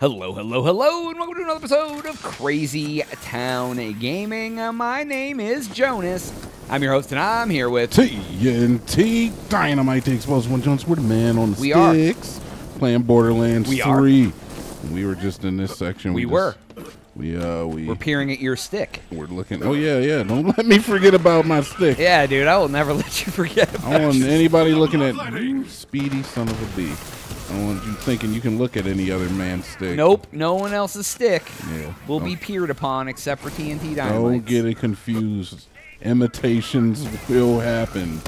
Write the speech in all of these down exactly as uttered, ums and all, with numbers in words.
Hello, hello, hello, and welcome to another episode of Crazy Town Gaming. My name is Jonas. I'm your host, and I'm here with T N T Dynamite Explosives. One Jonas, we're the man on the we sticks. Are. Playing Borderlands we three. Are. We were just in this section. We, we were. Just, we uh we. We're peering at your stick. We're looking. Oh yeah, yeah. Don't let me forget about my stick. Yeah, dude. I will never let you forget. About I don't want anybody looking at you, speedy son of a bee. I don't want you thinking you can look at any other man's stick. Nope, no one else's stick yeah, will be peered upon except for T N T Dynamite. Don't get it confused. Imitations will happen,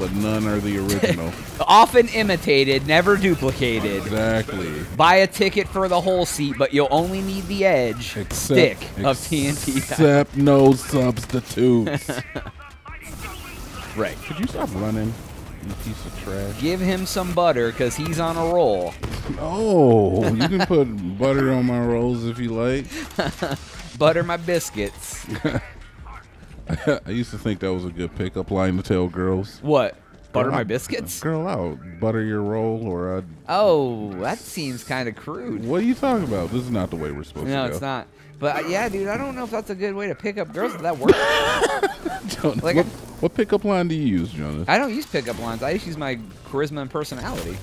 but none are the original. Often imitated, never duplicated. Exactly. Buy a ticket for the whole seat, but you'll only need the edge except, stick of T N T. Except no substitutes. Right. Could you stop running? You piece of trash. Give him some butter, because he's on a roll. Oh, you can put butter on my rolls if you like. Butter my biscuits. I used to think that was a good pickup line to tell girls. What? Butter girl, my biscuits? Girl, I'll butter your roll or I'd... Oh, that seems kind of crude. What are you talking about? This is not the way we're supposed no, to go. No, it's not. But, yeah, dude, I don't know if that's a good way to pick up girls. Does that work? Jonas, like, what, what pickup line do you use, Jonas? I don't use pickup lines. I just use my charisma and personality.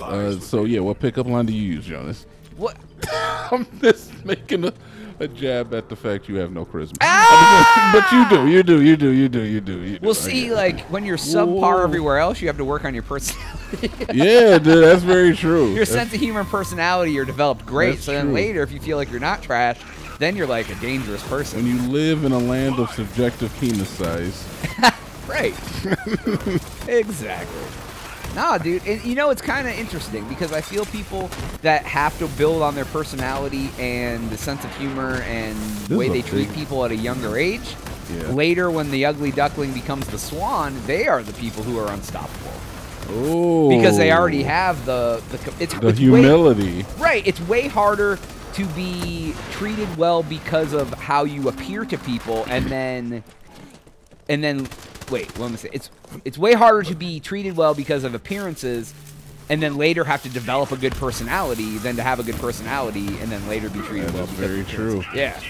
Uh, so, yeah, what pickup line do you use, Jonas? What? I'm just making a, a jab at the fact you have no charisma. Ah! But you do, you do, you do, you do, you do. You do. Well, see, like, when you're subpar Whoa. everywhere else, you have to work on your personality. Yeah, dude, that's very true. Your that's sense of humor and personality are developed great, so then true. later, if you feel like you're not trash, then you're, like, a dangerous person. When you live in a land of subjective penis size. Right. Exactly. Nah, dude, and, you know, it's kind of interesting because I feel people that have to build on their personality and the sense of humor and the way they treat people at a younger age, yeah. later when the ugly duckling becomes the swan, they are the people who are unstoppable. Oh. Because they already have the... The, it's, the it's humility. Way, right, it's way harder to be treated well because of how you appear to people and then... And then... Wait, what am I saying? It's, it's way harder to be treated well because of appearances and then later have to develop a good personality than to have a good personality and then later be treated well. That's very true. Yeah.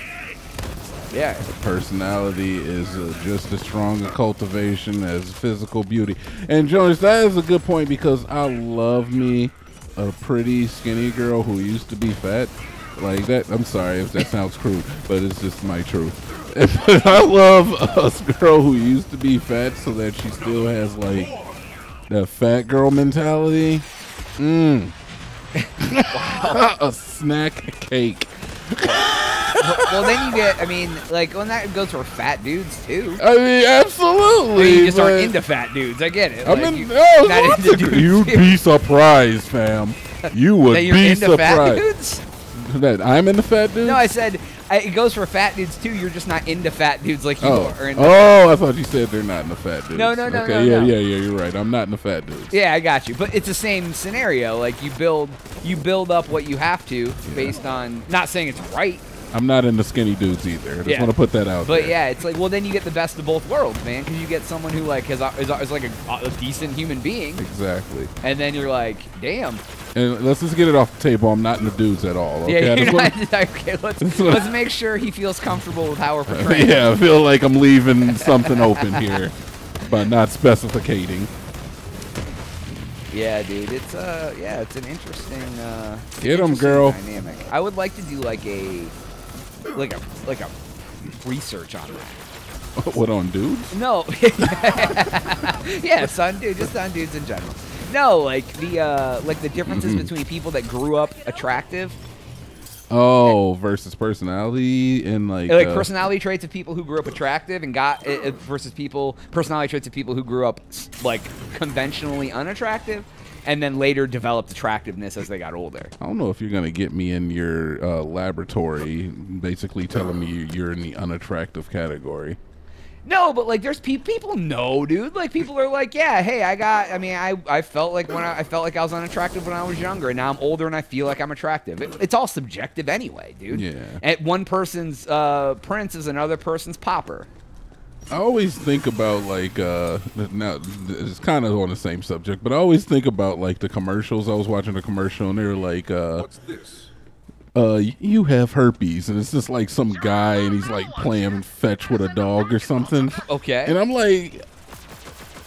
Yeah. Personality is uh, just as strong a cultivation as physical beauty. And, Jonas, that is a good point because I love me a pretty skinny girl who used to be fat. Like that. I'm sorry if that sounds crude, but it's just my truth. But I love a girl who used to be fat so that she still has, like, that fat girl mentality. Mmm. A snack cake. Well, then you get, I mean, like, well, that goes for fat dudes, too. I mean, absolutely. I mean, you just aren't into fat dudes. I get it. I like, mean, no, not into dudes. You'd be surprised, fam. You would that you're be into surprised. Fat dudes? That I'm into fat dudes? No, I said... I, it goes for fat dudes, too. You're just not into fat dudes like you oh. are. Into oh, I thought you said they're not into fat dudes. No, no, no, okay, no, yeah, no. Yeah, yeah, you're right. I'm not into fat dudes. Yeah, I got you. But it's the same scenario. Like, you build you build up what you have to yeah. based on... Not saying it's right. I'm not into skinny dudes, either. I just yeah. want to put that out but there. But, yeah, it's like, well, then you get the best of both worlds, man. Because you get someone who, like, has, is, is like a, a decent human being. Exactly. And then you're like, damn... And let's just get it off the table. I'm not into dudes at all. Okay? Yeah, you're not, okay, let's, let's make sure he feels comfortable with how we're portraying. Yeah, I feel like I'm leaving something open here by not specificating. Yeah, dude, it's uh, yeah, it's an interesting uh, get him, girl. Dynamic. I would like to do like a like a like a research on that. What on dudes? No. Yes, on dude, just on dudes in general. No, like the uh, like the differences mm-hmm. between people that grew up attractive. Oh, and, versus personality and like like uh, personality traits of people who grew up attractive and got uh, versus people personality traits of people who grew up like conventionally unattractive, and then later developed attractiveness as they got older. I don't know if you're gonna get me in your uh, laboratory, basically telling me you're in the unattractive category. No, but like there's people people know, dude. Like people are like, yeah, hey, I got. I mean, I I felt like when I, I felt like I was unattractive when I was younger, and now I'm older and I feel like I'm attractive. It, it's all subjective anyway, dude. Yeah. At one person's uh, prince is another person's popper. I always think about like uh, now it's kind of on the same subject, but I always think about like the commercials. I was watching a commercial and they were like, uh, "What's this?" Uh, you have herpes, and it's just like some guy, and he's like playing fetch with a dog or something. Okay. And I'm like,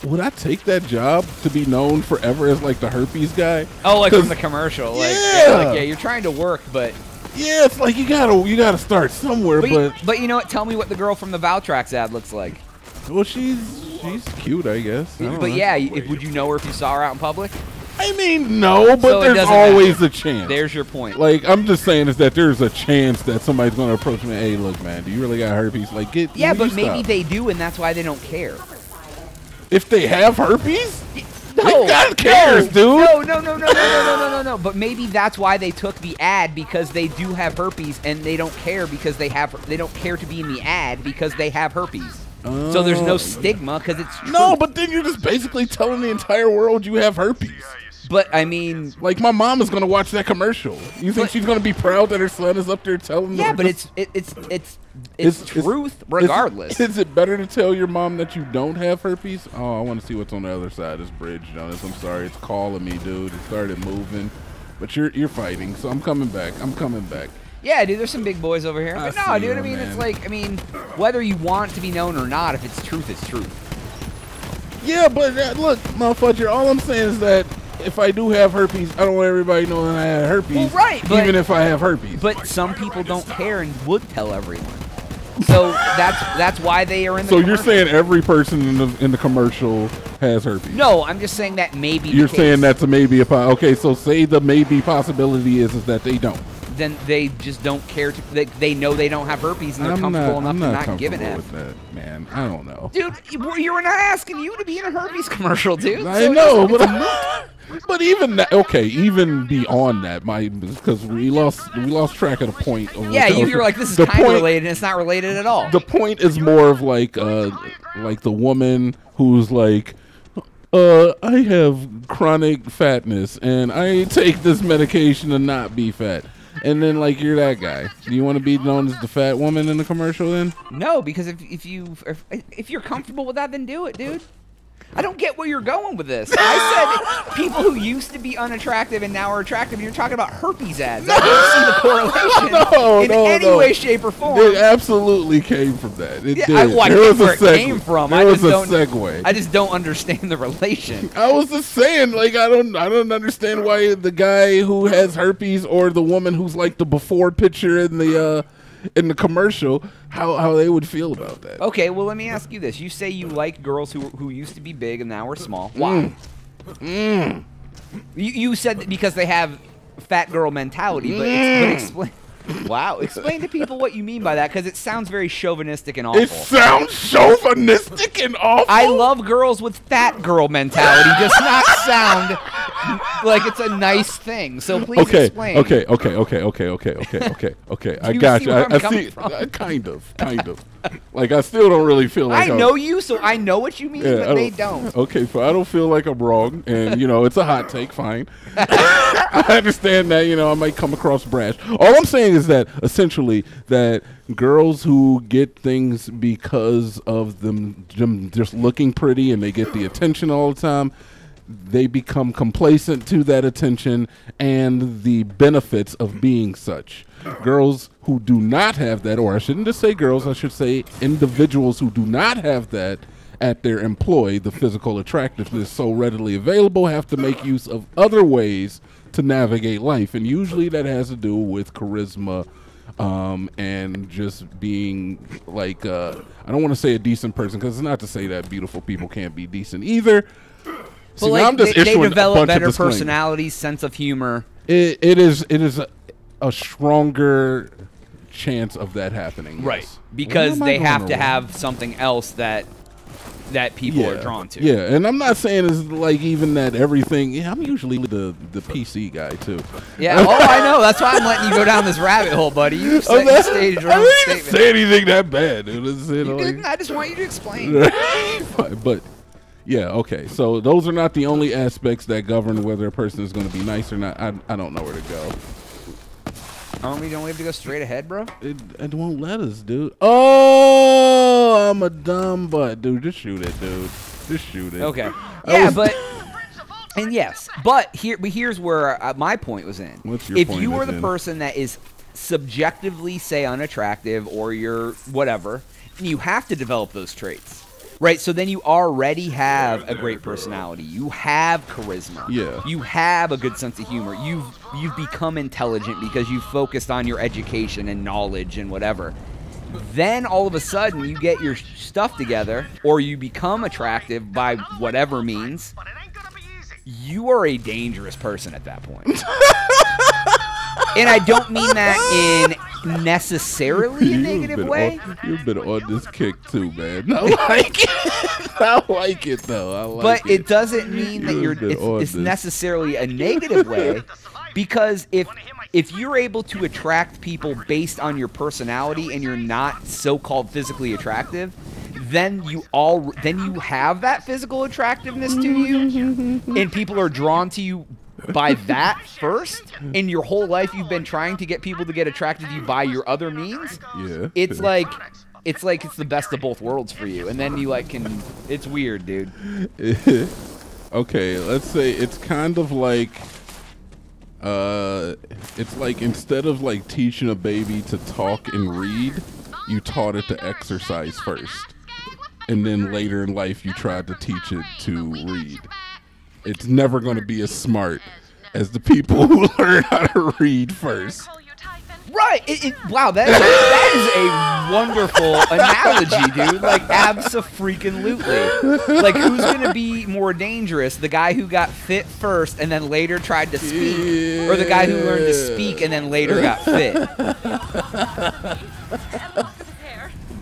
would I take that job to be known forever as like the herpes guy? Oh, like from the commercial. Like, yeah. Yeah, like, yeah, you're trying to work, but. Yeah, it's like you gotta you gotta start somewhere, but but you, but you know what? Tell me what the girl from the Valtrax ad looks like. Well, she's she's cute, I guess. I but know. yeah, if, would you know her if you saw her out in public? I mean, no, but so there's always matter. a chance. There's your point. Like, I'm just saying is that there's a chance that somebody's going to approach me, hey, look, man, do you really got herpes? Like, get Yeah, but maybe stop. they do, and that's why they don't care. If they have herpes? No. God cares, dude. No, no, no, no, no, no, no, no, no, no. But maybe that's why they took the ad, because they do have herpes, and they don't care because they have, they don't care to be in the ad because they have herpes. Oh. So there's no stigma because it's true. No, but then you're just basically telling the entire world you have herpes. But, I mean... Like, my mom is going to watch that commercial. You think but, she's going to be proud that her son is up there telling... Yeah, them but it's, it, it's, it's, it's, it's truth it's, regardless. Is, is it better to tell your mom that you don't have herpes? Oh, I want to see what's on the other side of this bridge, Jonas. I'm sorry. It's calling me, dude. It started moving. But you're, you're fighting, so I'm coming back. I'm coming back. Yeah, dude, there's some big boys over here. But I no, dude, you, I mean, man. it's like, I mean, whether you want to be known or not, if it's truth, it's truth. Yeah, but uh, look, motherfucker, all I'm saying is that... If I do have herpes, I don't want everybody knowing I have herpes. Well, right, but, even if I have herpes. But some people don't care and would tell everyone. So that's that's why they are in the So commercial. You're saying every person in the, in the commercial has herpes? No, I'm just saying that maybe You're the case. saying that's a maybe. A okay, so say the maybe possibility is, is that they don't. Then they just don't care. To, they, they know they don't have herpes, and they're I'm comfortable not, enough not to not give it up. Man, I don't know. Dude, you were not asking you to be in a herpes commercial, dude. I so know, but I'm But even that, okay, even beyond that, my because we lost we lost track of the point. Of yeah, you were like, this is kind of related, and it's not related at all. The point is more of like, uh, like the woman who's like, uh, I have chronic fatness, and I take this medication to not be fat. And then, like, you're that guy. Do you want to be known as the fat woman in the commercial then? No, because if if you if, if you're comfortable with that, then do it, dude. I don't get where you're going with this. I said people who used to be unattractive and now are attractive. You're talking about herpes ads. No! I don't see the correlation no, in no, any no. way, shape, or form. It absolutely came from that. It yeah, did. I, well, I there was where a segue. It came from. There I was just a don't, segue. I just don't understand the relation. I was just saying, like, I don't, I don't understand why the guy who has herpes or the woman who's like the before picture in the. Uh, in the commercial, how, how they would feel about that. Okay, well, let me ask you this. You say you like girls who who used to be big and now are small. Why? Mm. You, you said that because they have fat girl mentality, mm. but, it's, but explain... Wow. Explain to people what you mean by that, because it sounds very chauvinistic and awful. It sounds chauvinistic and awful? I love girls with fat girl mentality. Does not sound... Like it's a nice thing, so please okay, explain. Okay, okay, okay, okay, okay, okay, okay, okay. I got you. I, I see. I, kind of, kind of. Like I still don't really feel like I I'm, know you, so I know what you mean, yeah, but don't, they don't. Okay, so I don't feel like I'm wrong, and you know it's a hot take. Fine, I understand that. You know I might come across brash. All I'm saying is that essentially that girls who get things because of them, them just looking pretty and they get the attention all the time. They become complacent to that attention and the benefits of being such. Girls who do not have that, or I shouldn't just say girls, I should say individuals who do not have that at their employ, the physical attractiveness so readily available, have to make use of other ways to navigate life. And usually that has to do with charisma um, and just being like, uh, I don't want to say a decent person, because it's not to say that beautiful people can't be decent either. But See, like, I'm just they, they develop better personalities, sense of humor. It, it is it is a, a stronger chance of that happening. Right. Yes. Because they have to have something else that that people yeah. are drawn to. Yeah, and I'm not saying it's like even that everything. Yeah, I'm usually the the P C guy too. Yeah, oh, I know. That's why I'm letting you go down this rabbit hole, buddy. You said you stated your own statement. I didn't even say anything that bad, dude. It's, you know, you didn't. Like, I just want you to explain. But yeah, okay. So those are not the only aspects that govern whether a person is going to be nice or not. I I don't know where to go. Oh, we don't have to go straight ahead, bro? It, it won't let us, dude. Oh, I'm a dumb butt, dude. Just shoot it, dude. Just shoot it. Okay. Yeah, but and yes, but here, but here's where uh, my point was in. What's your if point you are the in? person that is subjectively, say, unattractive or you're whatever, you have to develop those traits. Right, so then you already have a great personality. You have charisma. Yeah. You have a good sense of humor. You've you've become intelligent because you've focused on your education and knowledge and whatever. Then all of a sudden you get your stuff together or you become attractive by whatever means. You are a dangerous person at that point. And I don't mean that in necessarily a negative way. You've been on this kick too, man. I like it. I like it though. I like it. But it doesn't mean that you're it's, it's necessarily a negative way, because if if you're able to attract people based on your personality and you're not so-called physically attractive, then you all then you have that physical attractiveness to you, and people are drawn to you by that first. In your whole life you've been trying to get people to get attracted to you by your other means. Yeah. It's like it's like it's the best of both worlds for you. And then you like can it's weird, dude. Okay, let's say it's kind of like uh it's like instead of like teaching a baby to talk and read, you taught it to exercise first. And then later in life you tried to teach it to read. It's never going to be as smart as the people who learn how to read first. Right. It, it, wow, that is, that is a wonderful analogy, dude. Like, abso-freaking-lutely. Like, who's going to be more dangerous? The guy who got fit first and then later tried to speak? Yeah. Or the guy who learned to speak and then later got fit?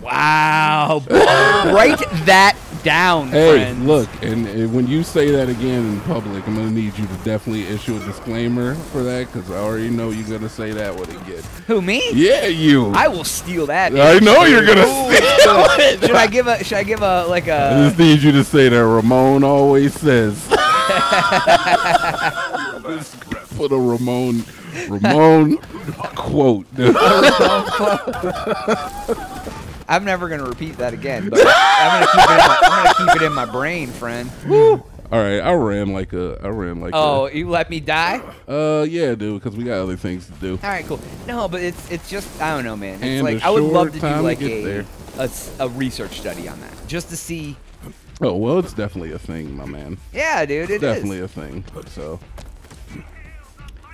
Wow. Write that down, hey, friends. Look, and, and when you say that again in public, I'm gonna need you to definitely issue a disclaimer for that, because I already know you're gonna say that one again. Who, me? Yeah, you. I will steal that. I know you're gonna Ooh, steal it. Should I give a? Should I give a like a? I just need you to say that Ramon always says. Put a Ramon, Ramon quote. I'm never going to repeat that again, but I'm going to keep it in my brain, friend. Woo. All right, I ran like a, I ran like Oh, a, you let me die? Uh, yeah, dude, because we got other things to do. All right, cool. No, but it's it's just, I don't know, man. It's and like I would love to do like a, a, a research study on that, just to see. Oh, well, it's definitely a thing, my man. Yeah, dude, it's it definitely is. Definitely a thing, so.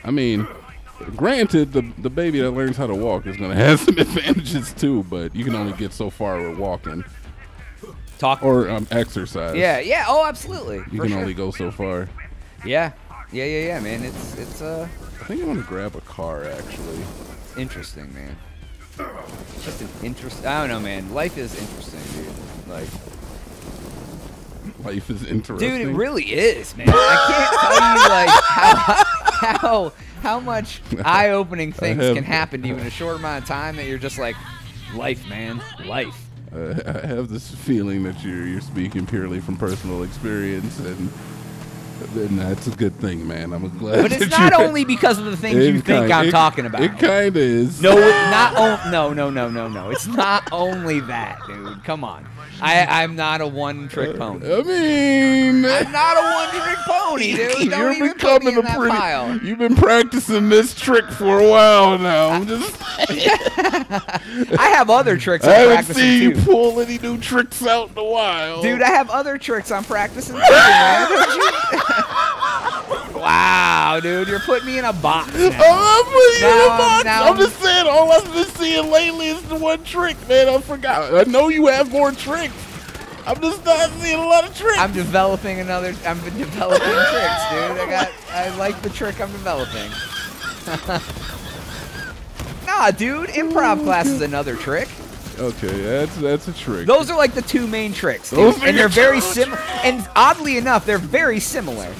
I mean, granted, the the baby that learns how to walk is going to have some advantages too, but you can only get so far with walking, talk or um, exercise. Yeah, yeah. Oh, absolutely. You can sure. only go so far. Yeah, yeah, yeah, yeah, man. It's it's uh. I think I want to grab a car actually. Interesting, man. Just an interest. I don't know, man. Life is interesting, dude. Like. Life is interesting. Dude, it really is, man. I can't tell you like how how how much eye-opening things have, can happen to you in a short amount of time that you're just like, life, man, life. Uh, I have this feeling that you're you're speaking purely from personal experience, and then that's a good thing, man. I'm glad. But it's not only because of the things you think I'm talking about. It kind of is. No, it's not. No, no, no, no, no. It's not only that, dude. Come on. I, I'm not a one-trick pony. I mean, I'm not a one-trick pony, dude. Don't even put me in that pile. You've been practicing this trick for a while now. I'm just saying. I have other tricks I'm practicing too. I haven't seen you pull any new tricks out in a while, dude. I have other tricks I'm practicing too, man. Wow, dude, you're putting me in a box now. Oh, I'm putting you in a box. Now I'm, I'm just saying, all I've been seeing lately is the one trick, man. I forgot. I know you have more tricks. I'm just not seeing a lot of tricks. I'm developing another. I've been developing tricks, dude. I got. I like the trick I'm developing. Nah, dude, improv class is another trick. Okay, that's that's a trick. Those are like the two main tricks, dude. Those and they're very similar. And oddly enough, they're very similar.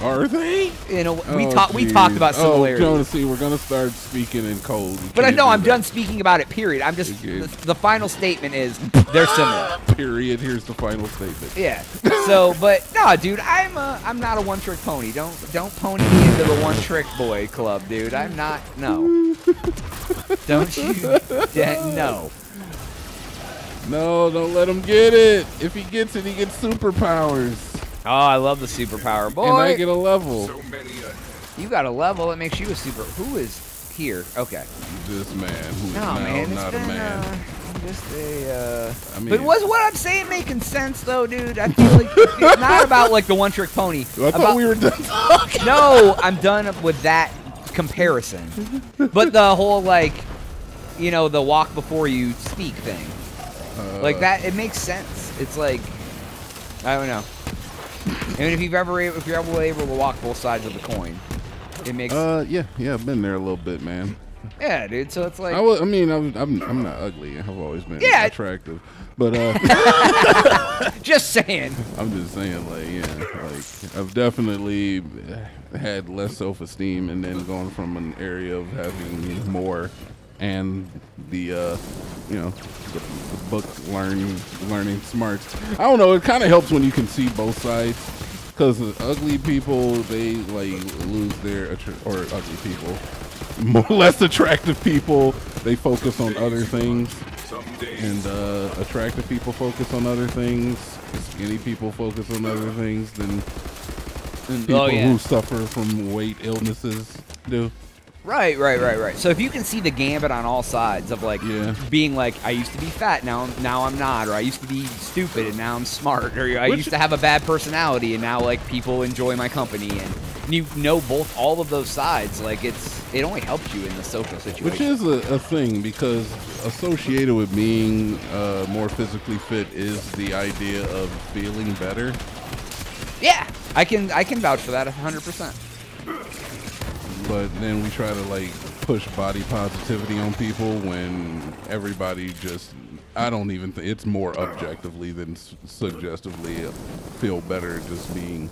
Are they? You know, we oh, talked. We talked about similarities. Oh, see, we're gonna start speaking in code. We but I know I'm that. done speaking about it. Period. I'm just the, the final statement is they're similar. Period. Here's the final statement. Yeah. So, but no, dude, I'm a, I'm not a one trick pony. Don't don't pony me into the one trick boy club, dude. I'm not. No. Don't you? Yeah, no. No, don't let him get it. If he gets it, he gets superpowers. Oh, I love the superpower, boy. And I get a level. So many you got a level that makes you a super. Who is here? Okay. This man who is no, now man, it's not been, a man. Uh, just a, uh... I mean, but was what I'm saying making sense, though, dude? I feel like it's not about, like, the one-trick pony. I about, thought we were done talking. No, I'm done with that comparison. But the whole, like, you know, the walk before you speak thing. Uh, like, that, it makes sense. It's like, I don't know. I mean, if you've ever if you're ever able to walk both sides of the coin, it makes. Uh, yeah, yeah, I've been there a little bit, man. Yeah, dude. So it's like. I, was, I mean, I'm, I'm I'm not ugly. I've always been yeah. attractive, but uh. Just saying. I'm just saying, like, yeah, like I've definitely had less self-esteem, and then gone from an area of having more, and the uh, you know. The, the book learning learning smarts. I don't know, it kind of helps when you can see both sides, because ugly people, they like lose their or ugly people more less attractive people, they focus on other things, and uh attractive people focus on other things, skinny people focus on other things than, than people oh, yeah. who suffer from weight illnesses do. Right, right, right, right. So if you can see the gambit on all sides of, like, yeah. being like, I used to be fat, now I'm, now I'm not, or I used to be stupid, and now I'm smart, or I Which used to have a bad personality, and now, like, people enjoy my company, and you know both, all of those sides, like, it's, it only helps you in the social situation. Which is a, a thing, because associated with being uh, more physically fit is the idea of feeling better. Yeah, I can, I can vouch for that one hundred percent. But then we try to, like, push body positivity on people when everybody just, I don't even think, it's more objectively than suggestively feel better just being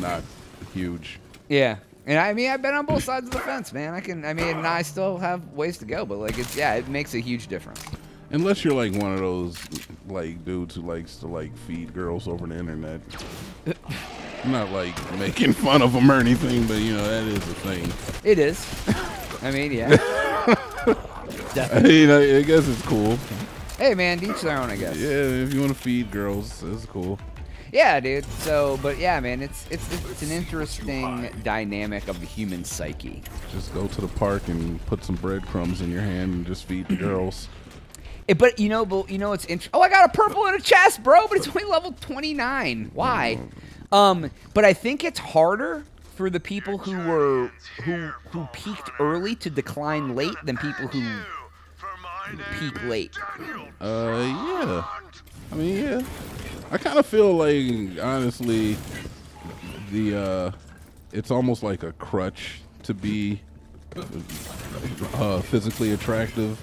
not huge. Yeah. And, I mean, I've been on both sides of the fence, man. I can, I mean, and I still have ways to go, but, like, it's, yeah, it makes a huge difference. Unless you're, like, one of those, like, dudes who likes to, like, feed girls over the internet. I'm not, like, making fun of them or anything, but, you know, that is a thing. It is. I mean, yeah. Definitely. I mean, I guess it's cool. Hey, man, each their own, I guess. Yeah, if you want to feed girls, that's cool. Yeah, dude. So, but, yeah, man, it's it's it's an interesting dynamic of the human psyche. Just go to the park and put some breadcrumbs in your hand and just feed the girls. It, but, you know, but, you know, it's interesting. Oh, I got a purple in a chest, bro, but it's only level twenty-nine. Why? Mm. Um, but I think it's harder for the people who were who who peaked early to decline late than people who, who peak late. Uh, yeah. I mean, yeah. I kind of feel like, honestly, the uh, it's almost like a crutch to be uh, physically attractive.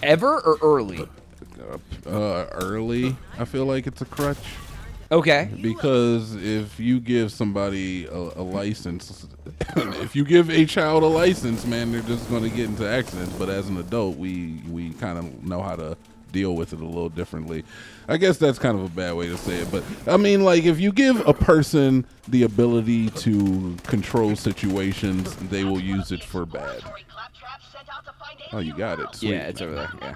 Ever or early? Uh, early. I feel like it's a crutch. Okay. Because if you give somebody a, a license, if you give a child a license, man, they're just going to get into accidents. But as an adult, we, we kind of know how to deal with it a little differently. I guess that's kind of a bad way to say it. But, I mean, like, if you give a person the ability to control situations, they will use it for bad. Oh, you got it. Sweet. Yeah, it's over there. Yeah.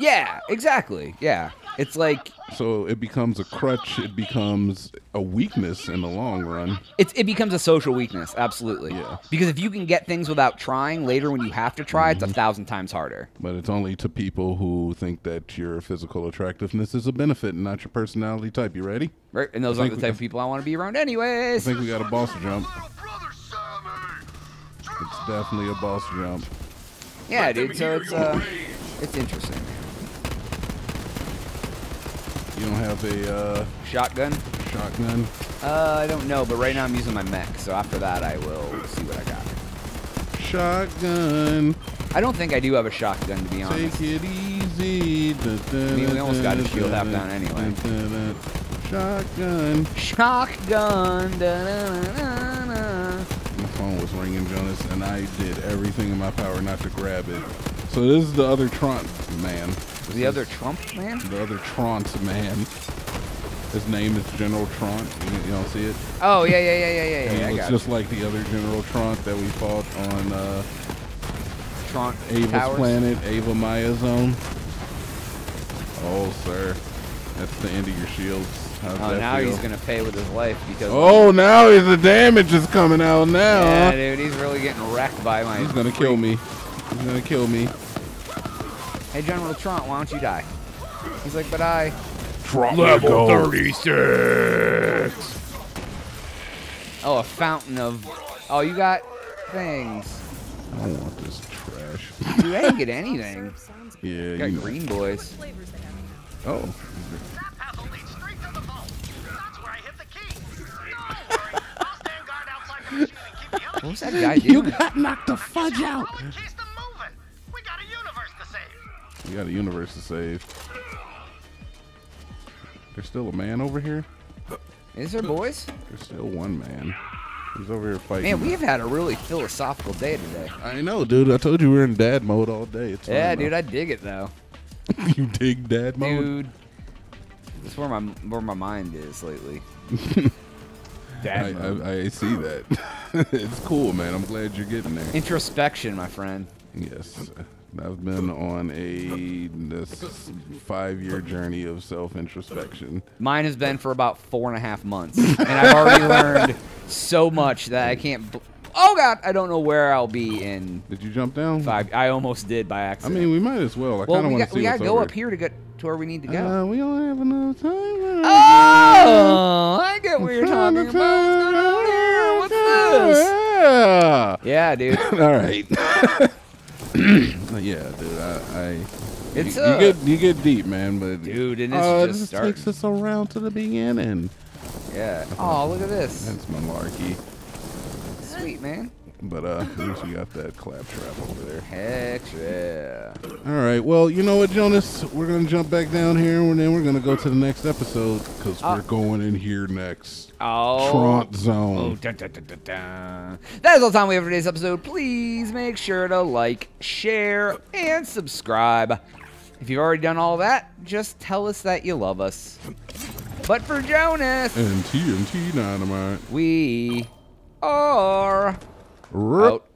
Yeah, exactly. Yeah. It's like, so it becomes a crutch, it becomes a weakness in the long run. It's it becomes a social weakness, absolutely. Yeah. Because if you can get things without trying, later when you have to try, mm-hmm. it's a thousand times harder. But it's only to people who think that your physical attractiveness is a benefit and not your personality type. You ready? Right, and those I aren't the type got, of people I want to be around anyways. I think we got a boss jump. It's definitely a boss jump. Yeah, dude, so it's uh it's interesting. You don't have a uh, shotgun? Shotgun? Uh, I don't know, but right now I'm using my mech, so after that I will see what I got. Shotgun. I don't think I do have a shotgun, to be honest. Take it easy. Da, da, I mean, we almost got a shield half down anyway. Da, da, da. Shotgun. Shotgun. Da, da, da, da. My phone was ringing, Jonas, and I did everything in my power not to grab it. So this is the other Trump man. This the other Trump man? The other Trump man. His name is General Trant. You, you don't see it? Oh, yeah, yeah, yeah, yeah, yeah. And yeah, it's I got just you. Like the other General Trant that we fought on uh, Trant Ava's Towers. Planet, Ava Maya Zone. Oh, sir. That's the end of your shields. How's oh, that now feel? He's going to pay with his life. Because oh, now his the damage is coming out now. Yeah, huh? Dude, he's really getting wrecked by my... He's going to kill me. He's going to kill me. Hey, General Trant, why don't you die? He's like, but I... Level thirty-six. Oh, a fountain of. Oh, you got things. I don't want this trash. Dude, I didn't get anything. Yeah, you got you green know. Boys. Oh. What was that guy doing? You got knocked the fudge out. We got a universe to save. We got a universe to save. There's still a man over here. Is there boys? There's still one man. He's over here fighting. Man, we've had a really philosophical day today. I know, dude. I told you we were in dad mode all day. It's yeah, dude. Enough. I dig it though. You dig dad mode, dude? That's where my where my mind is lately. Dad I, mode. I, I see that. It's cool, man. I'm glad you're getting there. Introspection, my friend. Yes. I've been on a this five-year journey of self-introspection. Mine has been for about four and a half months, and I've already learned so much that I can't... B oh, God! I don't know where I'll be in... Did you jump down? Five. I almost did by accident. I mean, we might as well. I well, kind of want to see we gotta go over. Up here to get to where we need to go. Uh, we don't have enough time. Oh! I get what you're talking about. Here. What's yeah. this? Yeah, dude. All right. Yeah, dude, I, I it's you, you get you get deep, man, but dude, and it's uh, just this starting. Takes us around to the beginning. Yeah. Oh, look at this. That's malarkey. Sweet, man. But uh, at least we got that claptrap over there. Heck yeah. All right. Well, you know what, Jonas? We're gonna jump back down here, and then we're gonna go to the next episode because oh. we're going in here next. Oh. Trant Zone. Oh, da, da, da, da, da. That is all the time we have for today's episode. Please make sure to like, share, and subscribe. If you've already done all that, just tell us that you love us. But for Jonas and T N T Dynamite, we are. Out.